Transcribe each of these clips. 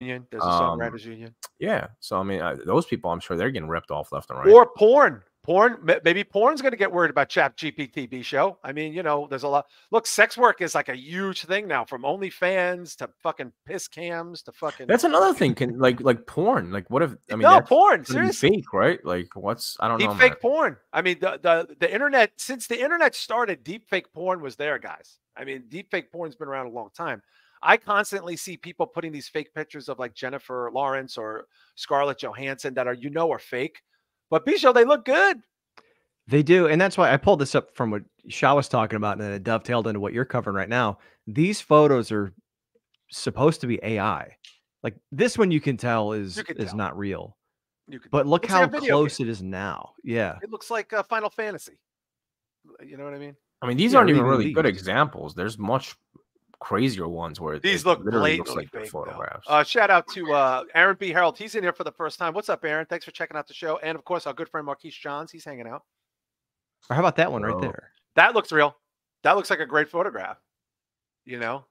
Union. There's a songwriters union. Yeah. So I mean, those people, I'm sure they're getting ripped off left and right. Or porn. Maybe porn's going to get worried about ChatGPT, B-show. I mean, you know, there's a lot. Look, sex work is like a huge thing now, from OnlyFans to fucking piss cams to fucking. That's another thing. Can like porn? Like, what if? I mean, no porn. Seriously, fake, right? Like, what's? I don't know. Deep fake porn. I mean, the internet, since the internet started, deep fake porn was there, guys. I mean, deep fake porn's been around a long time. I constantly see people putting these fake pictures of like Jennifer Lawrence or Scarlett Johansson that are, you know, are fake. But B-show, they look good. They do. And that's why I pulled this up from what Shaw was talking about, and then it dovetailed into what you're covering right now. These photos are supposed to be AI. Like this one, you can tell is not real. You can, but look how close it is now. Yeah. It looks like Final Fantasy. You know what I mean? I mean, these aren't even really good examples. There's much crazier ones where these look blatantly like fake photographs. Shout out to Aaron B. Harold. He's in here for the first time. What's up, Aaron? Thanks for checking out the show. And of course, our good friend Marquise Johns. He's hanging out. Or how about that one right there? That looks real. That looks like a great photograph. You know,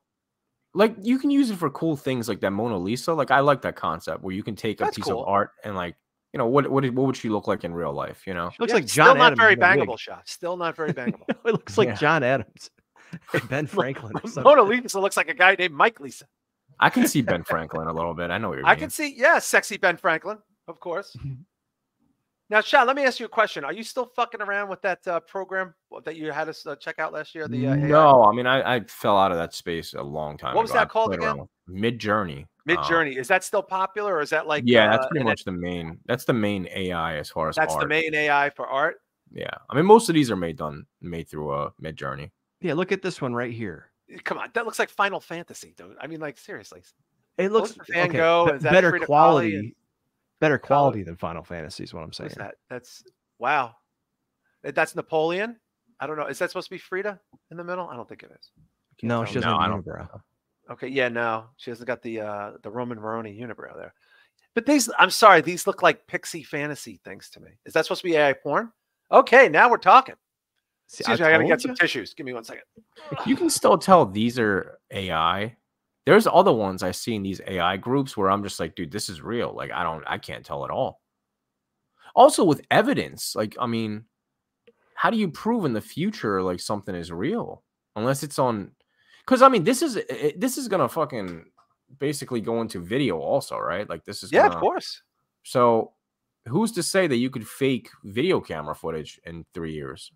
like you can use it for cool things like that Mona Lisa. Like I like that concept where you can take a piece of art and like, you know, what would she look like in real life? You know, she looks like John. Still not Adams very bangable shot. Still not very bangable. It looks like John Adams. Ben Franklin. Mona Lisa looks like a guy named Mike Lisa. I can see Ben Franklin a little bit. I know what you're. I can see, yeah, sexy Ben Franklin, of course. Now, Sean, let me ask you a question. Are you still fucking around with that program that you had us check out last year? The no, I mean, I fell out of that space a long time ago. What was that called again? Midjourney. Midjourney. Is that still popular, or is that like? Yeah, that's pretty much the main. That's the main AI as far as that's art. The main AI for art. Yeah, I mean, most of these are made through Midjourney. Yeah, look at this one right here. Come on, that looks like Final Fantasy, dude. I mean, like seriously, it looks better quality than Final Fantasy is what I'm saying. That's wow. That's Napoleon. I don't know. Is that supposed to be Frida in the middle? I don't think it is. No, she doesn't. No, I don't. Unibrow. Okay, yeah, no, she hasn't got the Roman Moroni unibrow there. But these, I'm sorry, these look like pixie fantasy things to me. Is that supposed to be AI porn? Okay, now we're talking. See, I gotta get some tissues. Give me 1 second. You can still tell these are AI. There's other ones I see in these AI groups where I'm just like, dude, this is real. Like, I can't tell at all. Also with evidence, like, I mean, how do you prove in the future like something is real unless it's on? Because I mean, this is gonna fucking basically go into video also, right? Like, this is yeah, of course. So, who's to say that you could fake video camera footage in 3 years?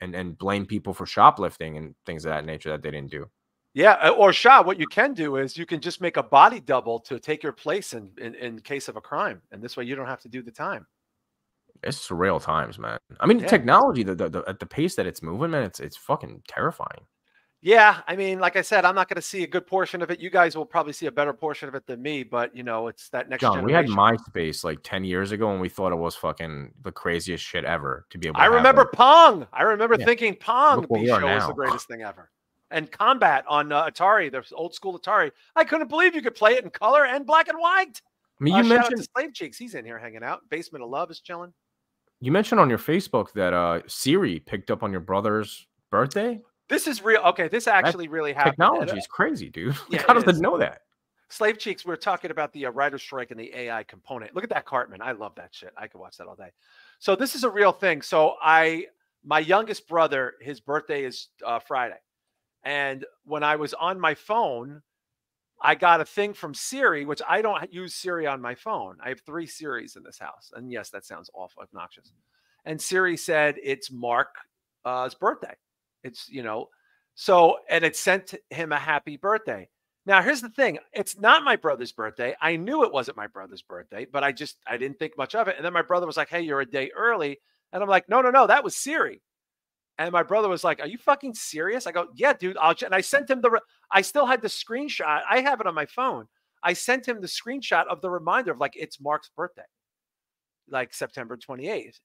And blame people for shoplifting and things of that nature that they didn't do. Yeah, or shot. What you can do is you can just make a body double to take your place in case of a crime, and this way you don't have to do the time. It's surreal times, man. I mean, yeah. Technology at the pace that it's moving, man, it's fucking terrifying. Yeah, I mean, like I said, I'm not going to see a good portion of it. You guys will probably see a better portion of it than me, but you know, it's that next generation. We had MySpace like 10 years ago, and we thought it was fucking the craziest shit ever to be able. I remember Pong. I remember thinking Pong B-show was the greatest thing ever, and Combat on Atari, the old school Atari. I couldn't believe you could play it in color and black and white. I mean, you mentioned Slave Cheeks. He's in here hanging out. Basement of Love is chilling. You mentioned on your Facebook that Siri picked up on your brother's birthday. This is real. Okay, this actually really happened. Technology is crazy, dude. Yeah, how does it know that? Slave Cheeks, we're talking about the writer's strike and the AI component. Look at that Cartman. I love that shit. I could watch that all day. So this is a real thing. So my youngest brother, his birthday is Friday. And when I was on my phone, I got a thing from Siri, which I don't use Siri on my phone. I have 3 Siris in this house. And yes, that sounds awful, obnoxious. And Siri said, it's Mark's birthday. It's, you know, so, and it sent him a happy birthday. Now, here's the thing. It's not my brother's birthday. I knew it wasn't my brother's birthday, but I didn't think much of it. And then my brother was like, hey, you're a day early. And I'm like, no, that was Siri. And my brother was like, are you fucking serious? I go, yeah, dude. And I sent him I still had the screenshot. I have it on my phone. I sent him the screenshot of the reminder of like, it's Mark's birthday, like September 28th.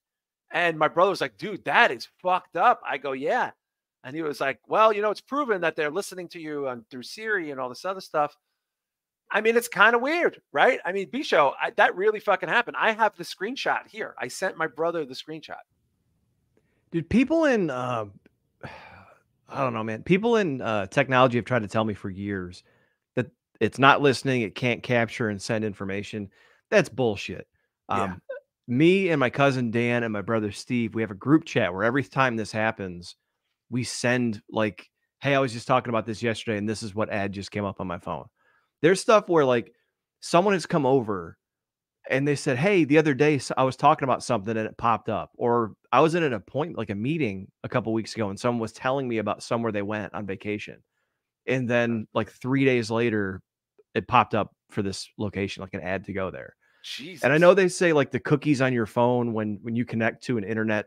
And my brother was like, dude, that is fucked up. I go, yeah. And he was like, well, you know, it's proven that they're listening to you through Siri and all this other stuff. I mean, it's kind of weird, right? I mean, B-Show, that really fucking happened. I have the screenshot here. I sent my brother the screenshot. Dude, people in, I don't know, man. People in technology have tried to tell me for years that It's not listening. It can't capture and send information. That's bullshit. Me and my cousin Dan and my brother Steve, we have a group chat where every time this happens, we send like, hey, I was just talking about this yesterday, and this is what ad just came up on my phone. There's stuff where like someone has come over and they said, hey, the other day I was talking about something and it popped up. Or I was in an appointment, like a meeting a couple weeks ago, and someone was telling me about somewhere they went on vacation. And then like 3 days later, it popped up for this location, like an ad to go there. Jesus. And I know they say like the cookies on your phone when you connect to an internet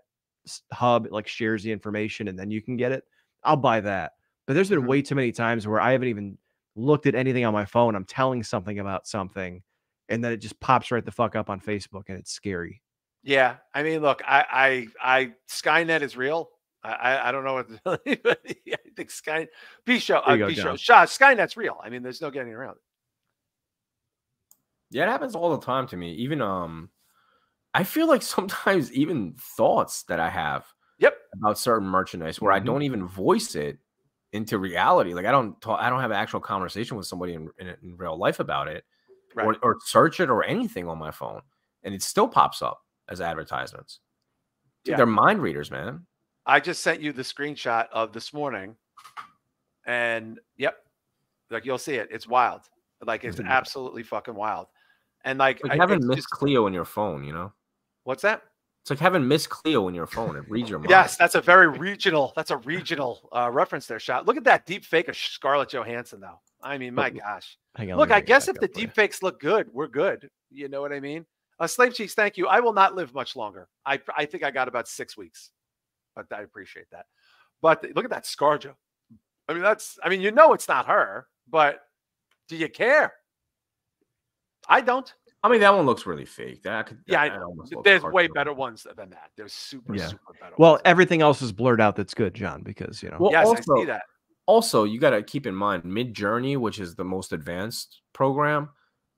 hub, it like shares the information and then you can get it. I'll buy that. But there's been way too many times where I haven't even looked at anything on my phone. I'm telling something about something, and then it just pops right the fuck up on Facebook, and it's scary. Yeah, I mean, look, I Skynet is real. I don't know what to tell you, but I think Skynet, Skynet's real. I mean, there's no getting around it. Yeah, it happens all the time to me. Even I feel like sometimes even thoughts that I have about certain merchandise where I don't even voice it into reality. Like I don't have an actual conversation with somebody in real life about it, or search it or anything on my phone, and it still pops up as advertisements. Dude, they're mind readers, man. I just sent you the screenshot of this morning, and like you'll see it. It's wild. Like it's absolutely fucking wild. And like, having Miss Cleo in your phone, you know? What's that? It's like having Miss Cleo in your phone. It reads your mind. Yes, that's a very regional. That's a regional reference there, Shot. Look at that deep fake of Scarlett Johansson, though. I mean, my gosh. Hang on, look, I guess if the deep fakes look good, we're good. You know what I mean? Slave Cheeks, thank you. I will not live much longer. I think I got about 6 weeks, but I appreciate that. But look at that ScarJo. I mean, you know, it's not her, but do you care? I don't. I mean, that one looks really fake. There's way better ones than that. There's super better. Well, everything else is blurred out. That's good, John, because you know. Well, yes, also, I see that. Also, you got to keep in mind Midjourney, which is the most advanced program,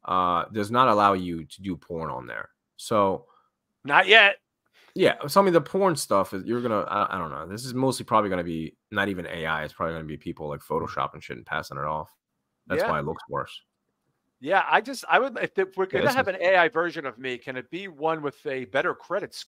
does not allow you to do porn on there. So, not yet. Yeah, so I mean, the porn stuff is I don't know. This is mostly probably gonna be not even AI. It's probably gonna be people like Photoshop and shit and passing it off. That's why it looks worse. Yeah, I would, if we're going to have an AI version of me, can it be one with a better credit